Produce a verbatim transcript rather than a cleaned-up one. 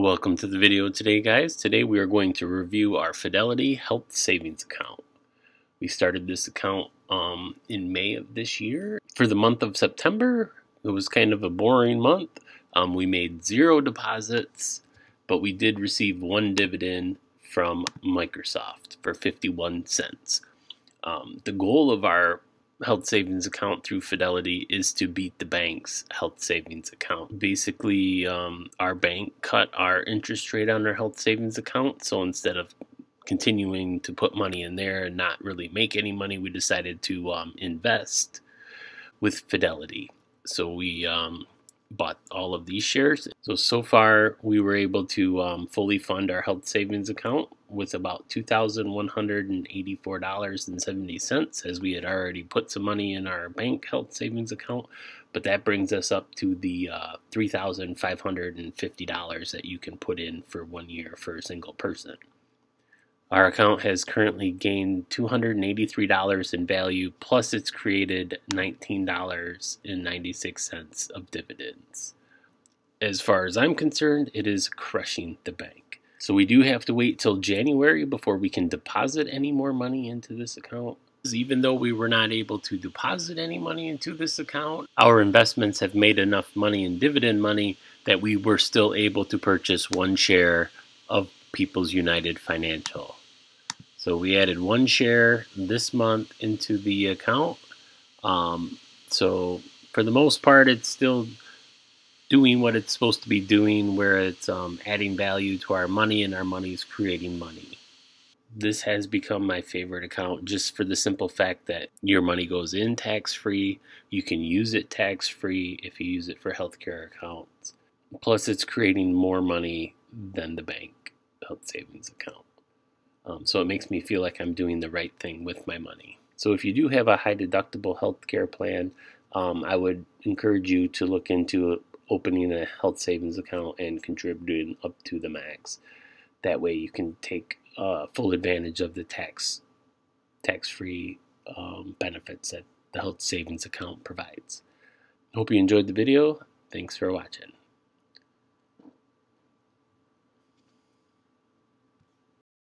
Welcome to the video today, guys. Today we are going to review our Fidelity Health Savings Account. We started this account um, in May of this year. For the month of September, it was kind of a boring month. Um, we made zero deposits, but we did receive one dividend from Microsoft for fifty-one cents. Um, the goal of our health savings account through Fidelity is to beat the bank's health savings account. Basically, um, our bank cut our interest rate on our health savings account, so instead of continuing to put money in there and not really make any money, we decided to um, invest with Fidelity. So we um, bought all of these shares. So, so far we were able to um, fully fund our health savings account with about two thousand one hundred eighty-four dollars and seventy cents, as we had already put some money in our bank health savings account, but that brings us up to the uh, three thousand five hundred fifty dollars that you can put in for one year for a single person. Our account has currently gained two hundred eighty-three dollars in value, plus it's created nineteen dollars and ninety-six cents of dividends. As far as I'm concerned, it is crushing the bank. So we do have to wait till January before we can deposit any more money into this account. Even though we were not able to deposit any money into this account, our investments have made enough money in dividend money that we were still able to purchase one share of People's United Financial. So we added one share this month into the account. Um, so for the most part, it's still doing what it's supposed to be doing, where it's um, adding value to our money and our money is creating money. This has become my favorite account, just for the simple fact that your money goes in tax-free. You can use it tax-free if you use it for healthcare accounts. Plus, it's creating more money than the bank health savings account. Um, so it makes me feel like I'm doing the right thing with my money. So if you do have a high deductible healthcare plan, um, I would encourage you to look into opening a health savings account and contributing up to the max. That way you can take uh, full advantage of the tax tax-free um, benefits that the health savings account provides. Hope you enjoyed the video. Thanks for watching.